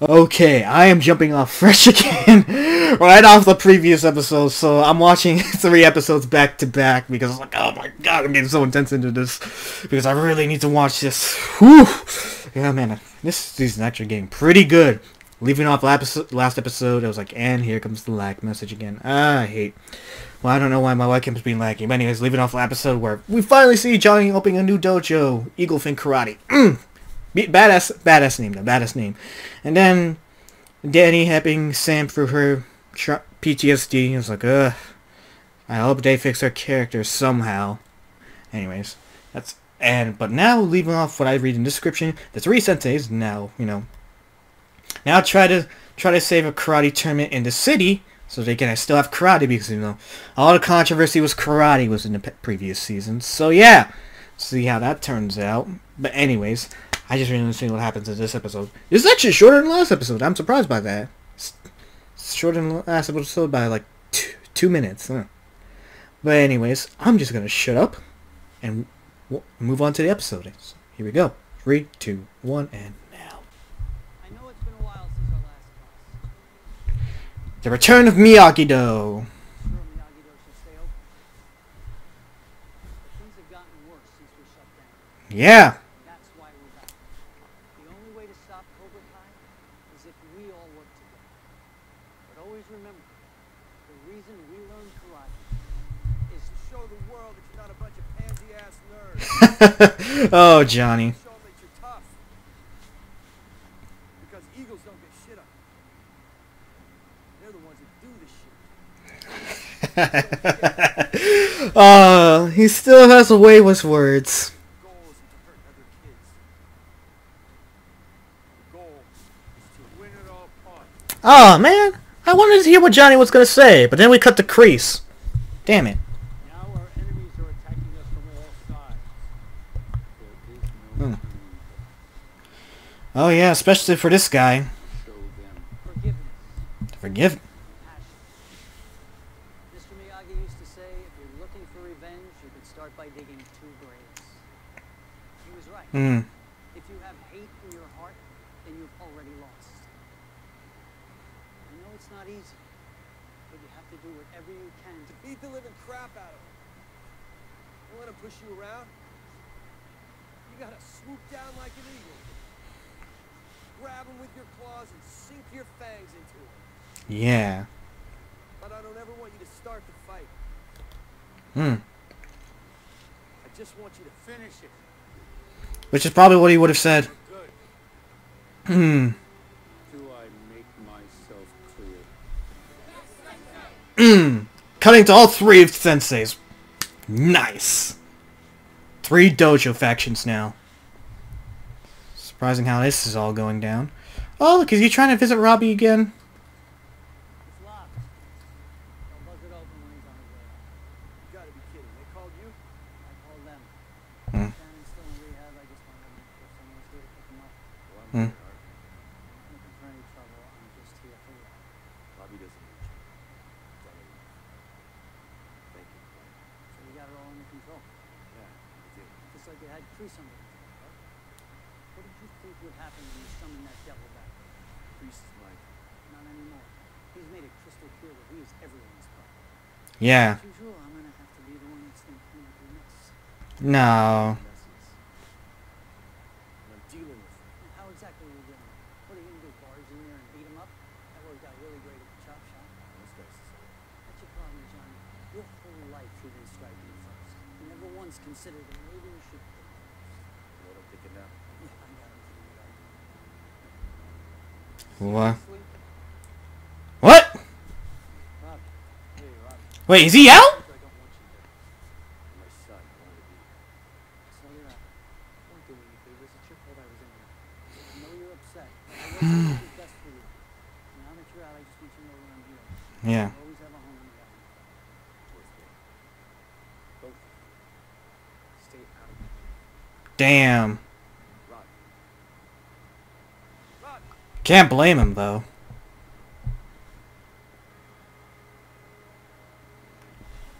Okay, I am jumping off fresh again, right off the previous episode, so I'm watching 3 episodes back to back, because I'm like, oh my god, I'm getting so intense into this, because I really need to watch this. Whew! Yeah, man, this season actually getting pretty good. Leaving off last episode, I was like, and here comes the lag message again. I hate. Well, I don't know why my webcam's being laggy, but anyways, leaving off the episode where we finally see Johnny opening a new dojo, Eagle Fin Karate. Badass name, though. Badass name. And then Danny helping Sam through her PTSD. I was like, ugh. I hope they fix her character somehow. Anyways, that's... But now, leaving off what I read in the description, the 3 senseis now, you know... Now try to save a karate tournament in the city, so they can still have karate, because, you know, all the controversy was karate was in the previous season. So, yeah. See how that turns out. But anyways... I just really want to see what happens in this episode. This is actually shorter than last episode. I'm surprised by that. It's shorter than last episode by like 2 minutes. Huh? But anyways, I'm just going to shut up and we'll move on to the episode. So here we go. 3, 2, 1, and now. I know it's been a while since our last class. The return of Miyagi-Do. Yeah. Remember, the reason we learn karate is to show the world that you're not a bunch of pansy-ass nerds. Oh, Johnny. Show them that you're tough. Because eagles don't get shit up. They're the ones that do the shit. Oh, he still has a way with words. The goal isn't to hurt other kids. The goal is to win at all costs. Oh, man. I wanted to hear what Johnny was going to say, but then we cut the crease. Damn it. Now our enemies are attacking us from all sides. There is no Oh yeah, especially for this guy. Show them forgiveness. Forgive. Passion. Mr. Miyagi used to say, if you're looking for revenge, you could start by digging 2 graves. He was right. If you have hate in your heart, then you've already lost. I know it's not easy, but you have to do whatever you can to beat the living crap out of them. Don't let them push you around. You gotta swoop down like an eagle. Grab them with your claws and sink your fangs into them. Yeah. But I don't ever want you to start the fight. I just want you to finish it. Which is probably what he would have said. Good. Cutting to all 3 senseis. Nice. 3 dojo factions now. Surprising how this is all going down. Oh, look, is he trying to visit Robbie again? It's locked. Don't buzz it open when he's on his way out. You gotta be kidding. They called you? I called them. I'm still in rehab. I just wanted to make sure someone's here to pick him up. Well, I'm looking for any trouble. I'm just here for you. Robbie doesn't need you. You got it all under control. Yeah, I did. Just like you had Kreese under control, right? What did you think would happen when you summoned that devil back? Kreese is mine. Not anymore. He's made it crystal clear that he is everyone's problem. Yeah. As usual, I'm gonna have to be the one that's gonna clean up the mess. No. I'm dealing with him. And how exactly are you doing? What are you gonna do? Barge in there and beat him up? That worked out really great at the chop shop. Those guys. That's your problem, Johnny. Your whole life you've been striking first. You never once considered that maybe you should be. What I'm thinking now? Yeah, I got it. What? What? Rob. Hey, Rob. Wait, is he out? I don't want you there. My son wanted to be here. So you're out. Don't do anything. It was a trip that I was in there. I know you're upset. I know it's best for you. Now that you're out, I just want you to know where I'm here. Yeah. Damn. Can't blame him, though.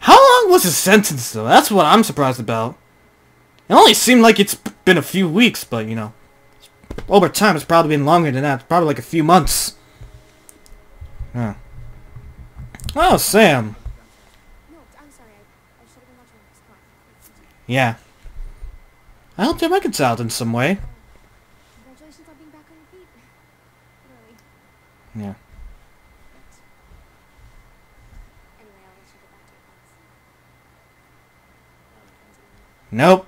How long was his sentence, though? That's what I'm surprised about. It only seemed like it's been a few weeks, but, you know. Over time, it's probably been longer than that. It's probably like a few months. Huh. Oh, Sam. Yeah. I hope they reconciled in some way. Congratulations on being back on your feet. Really. Yeah. Nope.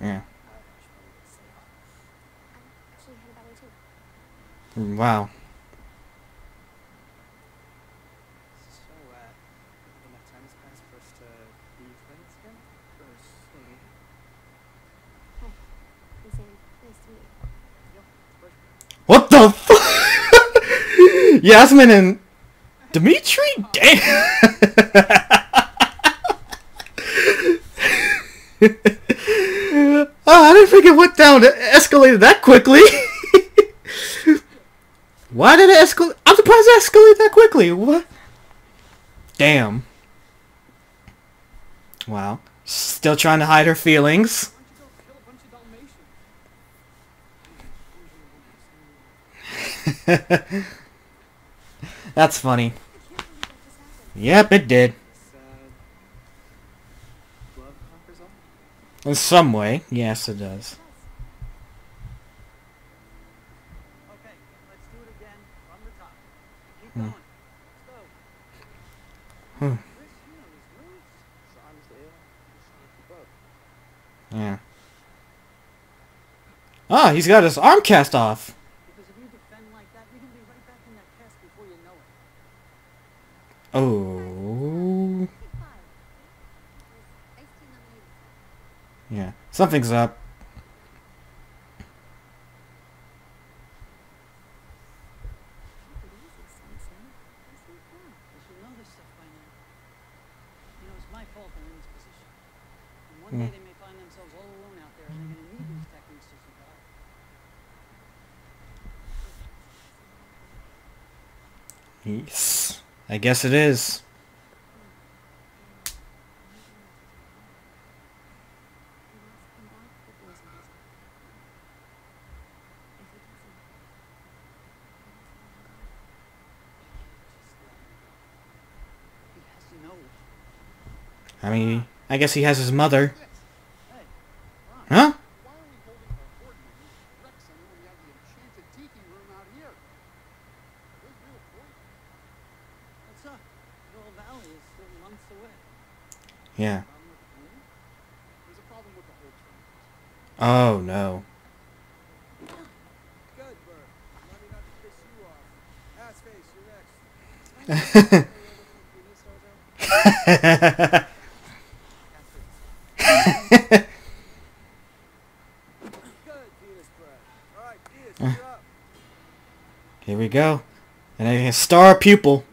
Yeah. Wow. What the f- Yasmin and Dimitri? Damn! Oh, I didn't think it went down, it escalated that quickly. Why did it escalate? I'm surprised it escalated that quickly. What? Damn. Wow. Still trying to hide her feelings. That's funny. Yep, it did. In some way, yes, it does. Okay, let's do it again from the top. Keep going. Let's go. Yeah. Ah, he's got his arm cast off. Oh. Yeah, something's up. Yeah. Yes. I guess it is. I mean, I guess he has his mother. Huh? Yeah. Oh no. Here we go. And a star pupil.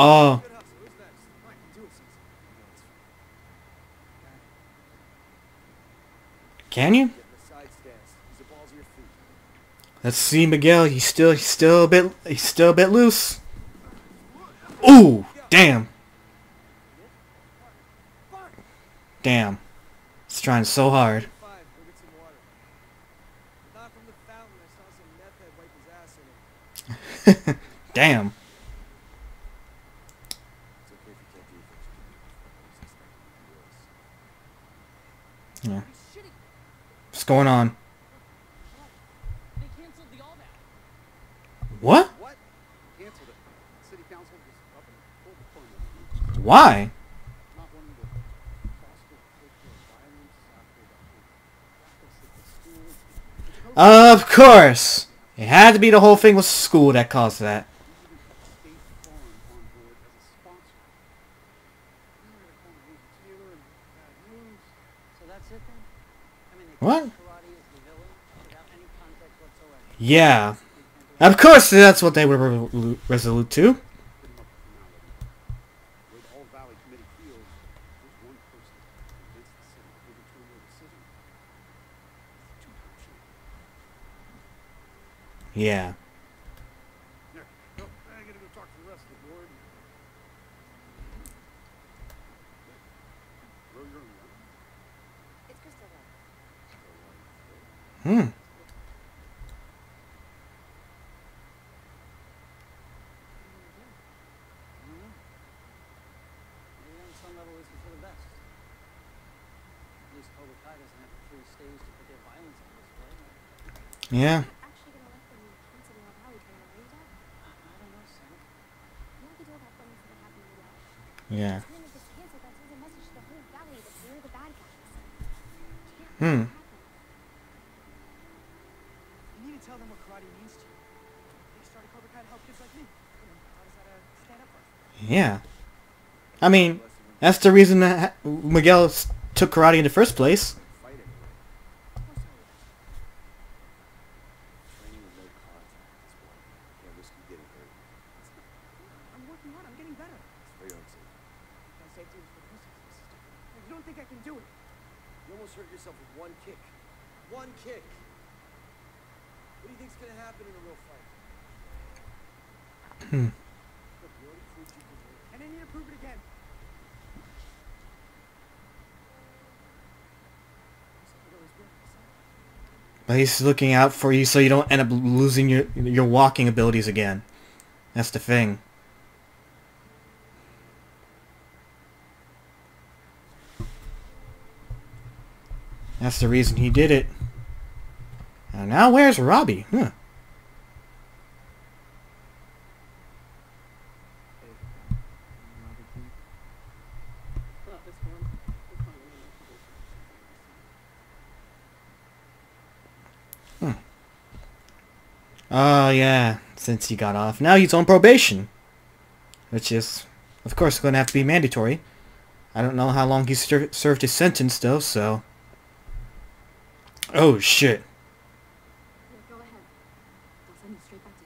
Oh. Can you? Let's see, Miguel. He's still a bit loose. Ooh, damn. Damn. He's trying so hard. Damn. Yeah. What's going on? They canceled the All Valley. What? What? Canceled it. City council just up and pulled the corner. Why? Not wanting to foster violence after the school. Of course. It had to be the whole thing with school that caused that. What? Yeah. Of course that's what they were resolute to. Yeah. Yeah. Yeah. You need to tell them what karate means to you. They started Cobra Kai to help kids like me. How does that stand up for us? Yeah. I mean, that's the reason that Miguel took karate in the first place. But he's looking out for you so you don't end up losing your walking abilities again. That's the thing. That's the reason he did it. And now where's Robbie? Huh. Oh yeah, since he got off. Now he's on probation. Which is, of course, going to have to be mandatory. I don't know how long he served his sentence, though, so... Oh, shit. Yeah, go ahead. I'll send you straight back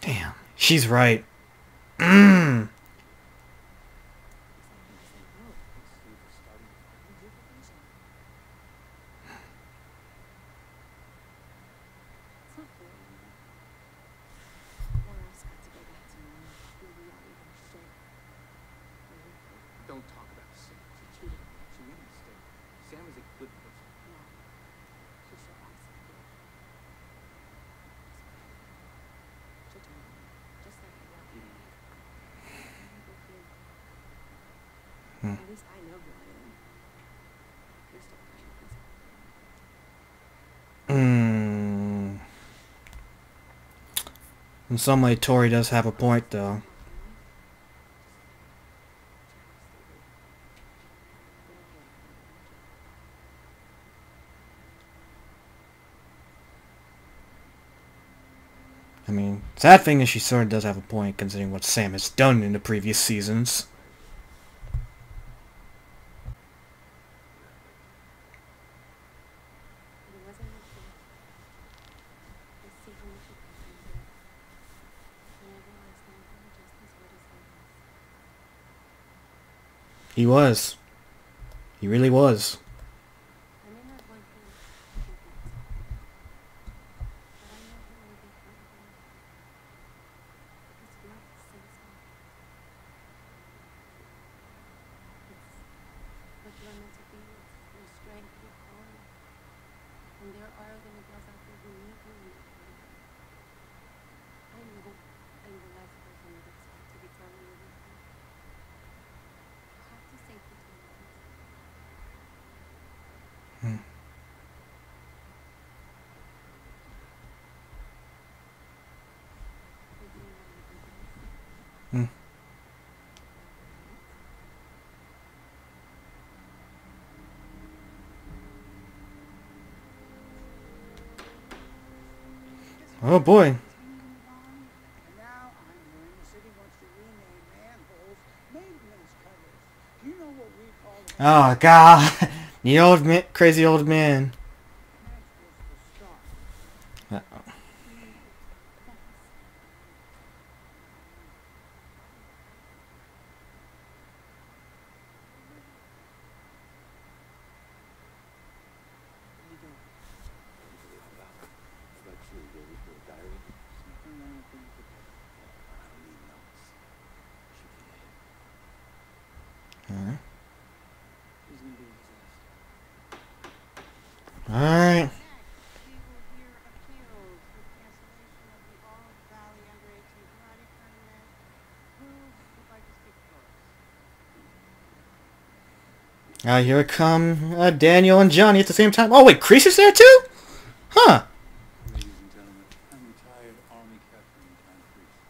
to Jiggy. Damn, she's right. Mmm. In some way, Tori does have a point, though. I mean, sad thing is she sort of does have a point, considering what Sam has done in the previous seasons. He was. He really was. Oh boy. Oh god. The old man, crazy old man. Uh-oh. Alright. Here come Daniel and Johnny at the same time. Oh wait, Kreese is there too? Huh. Ladies and gentlemen, I'm retired Army Captain Tom Kreese.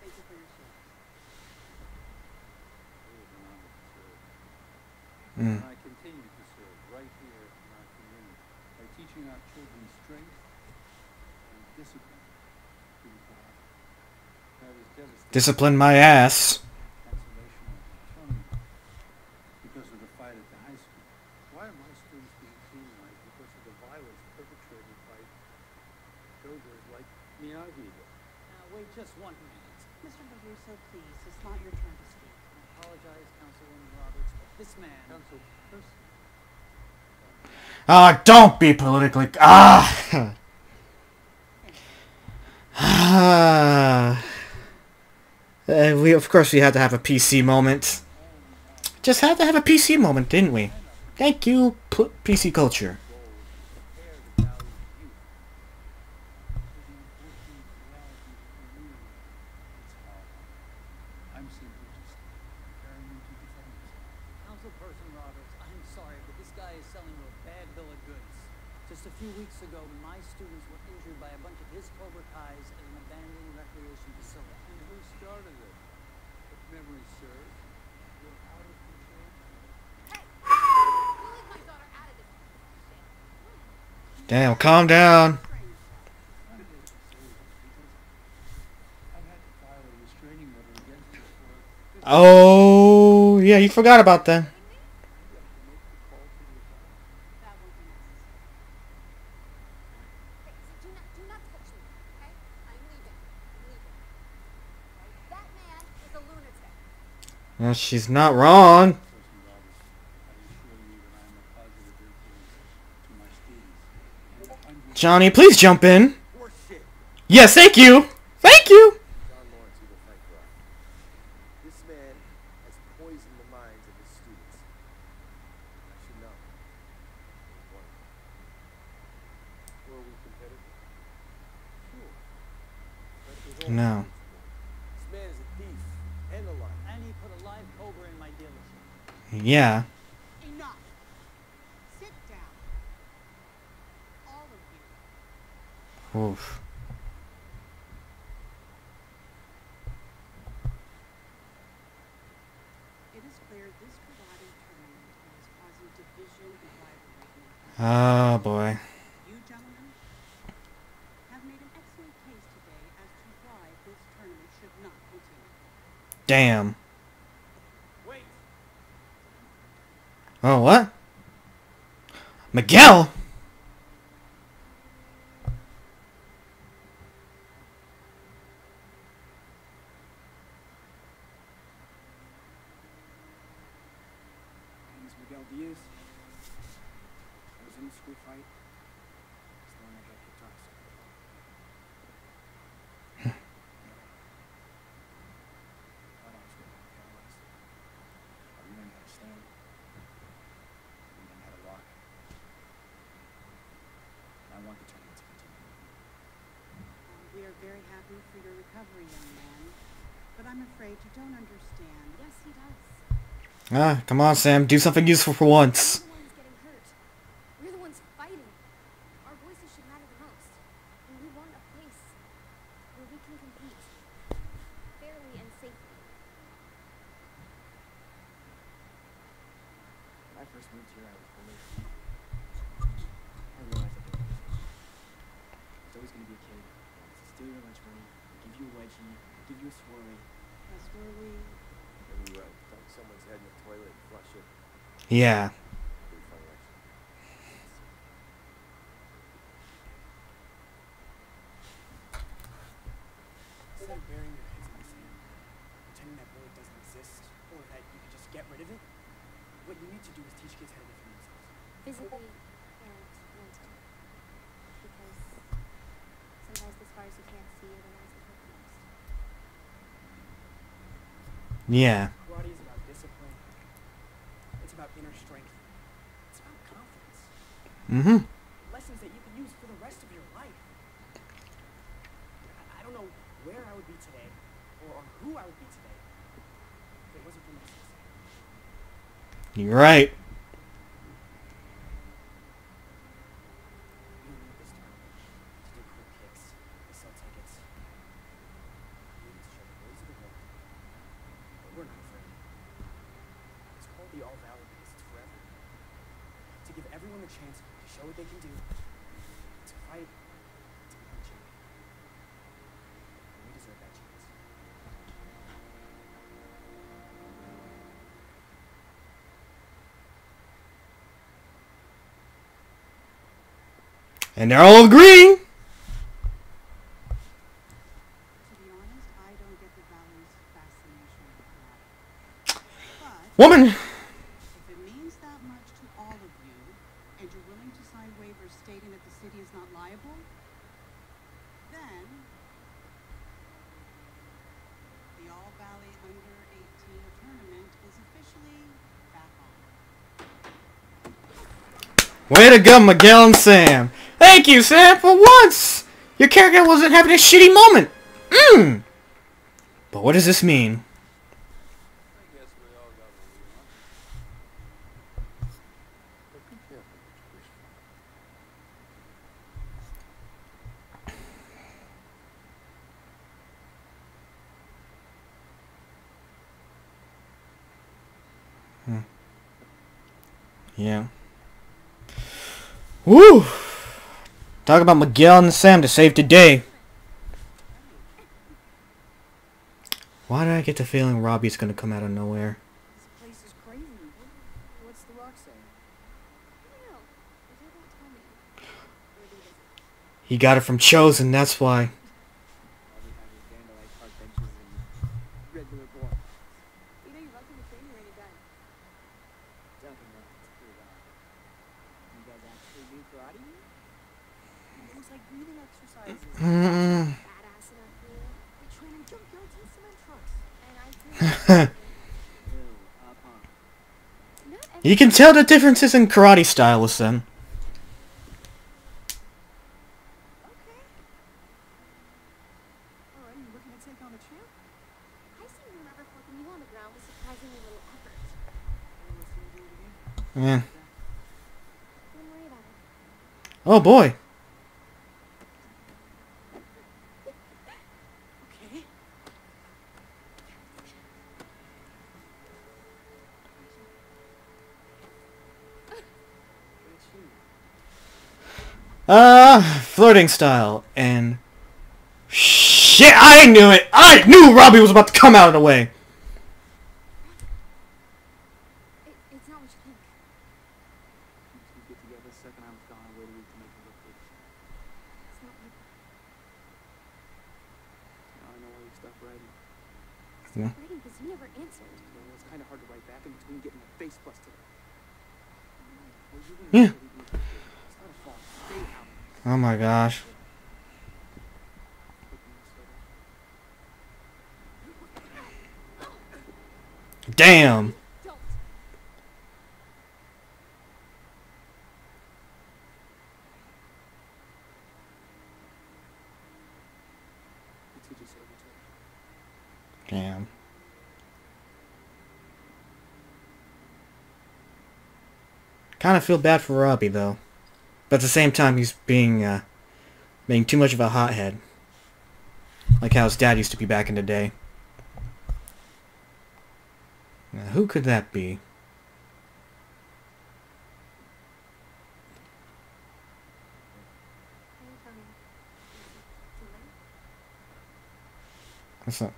Thank you for your service. I continue to serve right here in our community by teaching our children strength and discipline. Discipline my ass. Just 1 minute. Mr. Larusso, please, it's not your turn to speak. I apologize, Councilwoman Roberts, but this man... Council person. Don't be politically... We, of course, we had to have a PC moment. Just had to have a PC moment, didn't we? Thank you, PC culture. Just a few weeks ago, my students were injured by a bunch of his Cobra Kais at an abandoned recreation facility. And who started it? If memory serves, you're out of control. Hey! Who let my daughter out of this shit? Damn, calm down. Oh, yeah, you forgot about that. Well, she's not wrong. Johnny, please jump in. Yes, thank you. Thank you. This man has poisoned the minds of his students. I should know. Were we competitive? No. Yeah. Enough. Sit down. All of you. Oof. It is clear this karate tournament is causing division and rivalry. Oh boy. You gentlemen have made an excellent case today as to why this tournament should not continue. Damn. Oh, what? Miguel? Miguel Diaz. I was in the street fight. Very happy for your recovery, young man, but I'm afraid you don't understand. Yes, he does. Ah, come on, Sam. Do something useful for once. We're the ones getting hurt. We're the ones fighting. Our voices should matter the most. And we want a place where we can compete fairly and safely. When I first moved here, I was bullied. I realized that there's always going to be a kid. Steal your lunch money, give you a wedgie, give you a swirly. A swirly? And you dump someone's head in the toilet and flush it. Yeah. Pretty funny, actually. Instead of burying your heads in the sand, pretending that bullet doesn't exist, or that you can just get rid of it, what you need to do is teach kids how to defend themselves. Physically and mentally. Because... Yeah. Karate is about discipline. It's about inner strength. It's about confidence. Mm-hmm. Lessons that you can use for the rest of your life. I don't know where I would be today or who I would be today if it wasn't for my sister. You're right. All Valley because it's forever. To give everyone the chance to show what they can do, to fight, to become champion. And we deserve that chance. And they're all agreeing. To be honest, I don't get the Valley's fascination with karate. Woman! Stating that the city is not liable, then the All Valley Under-18 tournament is officially back on. Way to go, Miguel and Sam. Thank you, Sam, for once! Your character wasn't having a shitty moment. But what does this mean? Yeah. Woo! Talk about Miguel and Sam to save today. Why did I get the feeling Robbie's gonna come out of nowhere? This place is crazy. What's the rock saying? I don't know. They don't tell me. He got it from Chosen, that's why. You can tell the differences in karate style with them. Yeah. Oh boy. Flirting style, and... Shit, I knew it! I knew Robbie was about to come out of the way! It's not what you think. Once we get together, second I was gone, I waited to make it look good. It's not like that. I don't know why you stopped writing. Stopped writing because you never answered. Well, it's kind of hard to write back in between getting a face busted. Yeah. Oh my gosh. Damn. Damn. Kind of feel bad for Robbie though. But at the same time, he's being too much of a hothead. Like how his dad used to be back in the day. Now, who could that be? What's up?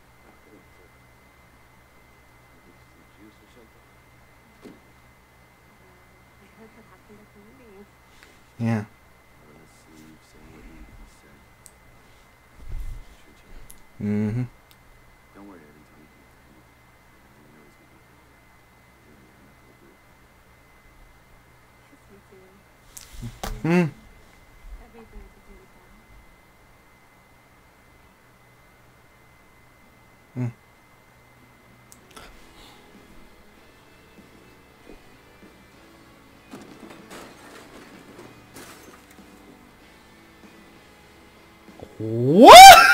Yeah. Mm-hmm. Don't worry, everything. Hmm. What?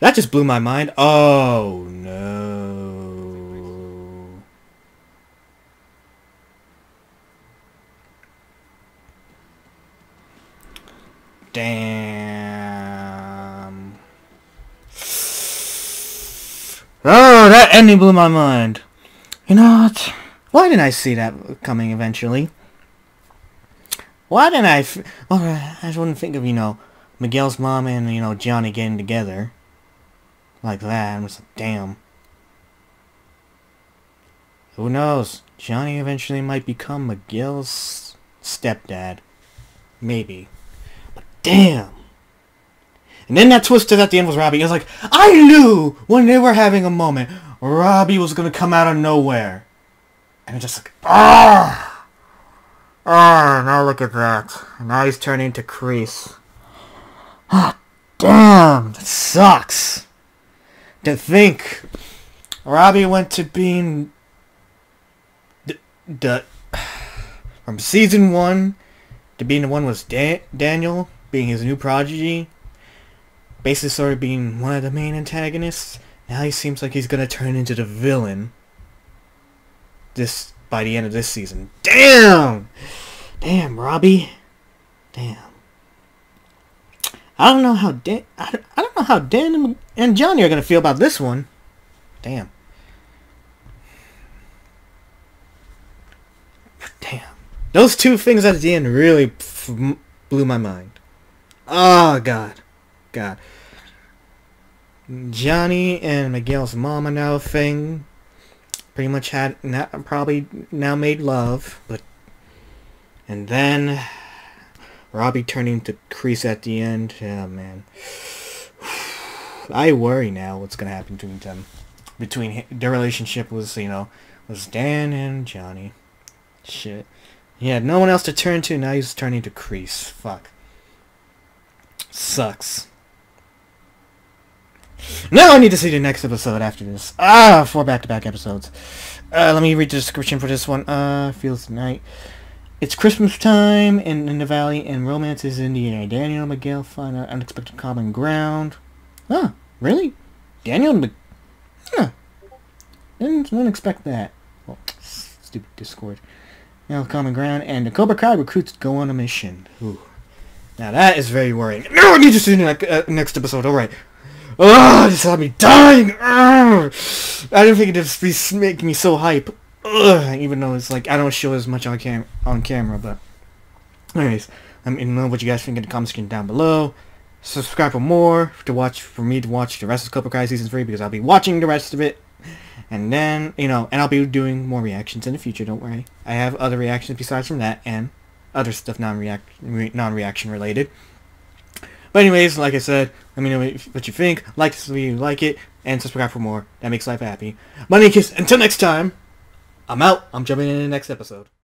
That just blew my mind. Oh no. Damn. Oh, that ending blew my mind. You know what? Why didn't I see that coming eventually? Why didn't I... I just wouldn't think of, you know, Miguel's mom and, you know, Johnny getting together. Like that, I'm just like, damn. Who knows? Johnny eventually might become Miguel's stepdad. Maybe. But damn! And then that twisted at the end was Robbie. I was like, I knew when they were having a moment, Robbie was gonna come out of nowhere. And I'm just like, ah! Ah, now look at that. Now he's turning into Kreese. Ah, damn! That sucks! To think Robbie went to being from season 1 to being the one was Daniel being his new prodigy, basically sort of being one of the main antagonists. Now he seems like he's gonna turn into the villain this by the end of this season. Damn Robbie, damn. I don't know how I don't know how Dan and Johnny are gonna feel about this one. Damn. Damn. Those two things at the end really blew my mind. Oh God, God. Johnny and Miguel's mom are now a thing. Pretty much had probably now made love, but and then. Robbie turning to Kreese at the end. Oh, man. I worry now what's going to happen between them. Between their relationship was, you know, was Dan and Johnny. Shit. He had no one else to turn to. Now he's turning to Kreese. Fuck. Sucks. Now I need to see the next episode after this. Ah, 4 back-to-back episodes. Let me read the description for this one. Feels night. It's Christmas time in the valley, and romance is in the air. Daniel and Miguel find an unexpected common ground. Huh, really? Daniel and Miguel? Huh. Didn't expect that. Well, stupid Discord. Now common ground, and the Cobra Kai recruits go on a mission. Ooh. Now that is very worrying. No, I need to see the next episode. Alright. Ugh, this had me dying. Ugh. I didn't think it would make me so hype. Ugh, even though it's like I don't show as much on camera, but anyways, let me know what you guys think in the comments section down below. Subscribe for more for me to watch the rest of Cobra Kai season 3 because I'll be watching the rest of it, and then you know, and I'll be doing more reactions in the future. Don't worry, I have other reactions besides from that and other stuff non-reaction related. But anyways, like I said, let me know what you think. Like this video, if you like it, and subscribe for more. That makes life happy. My name is Kiss. Until next time. I'm out. I'm jumping in the next episode.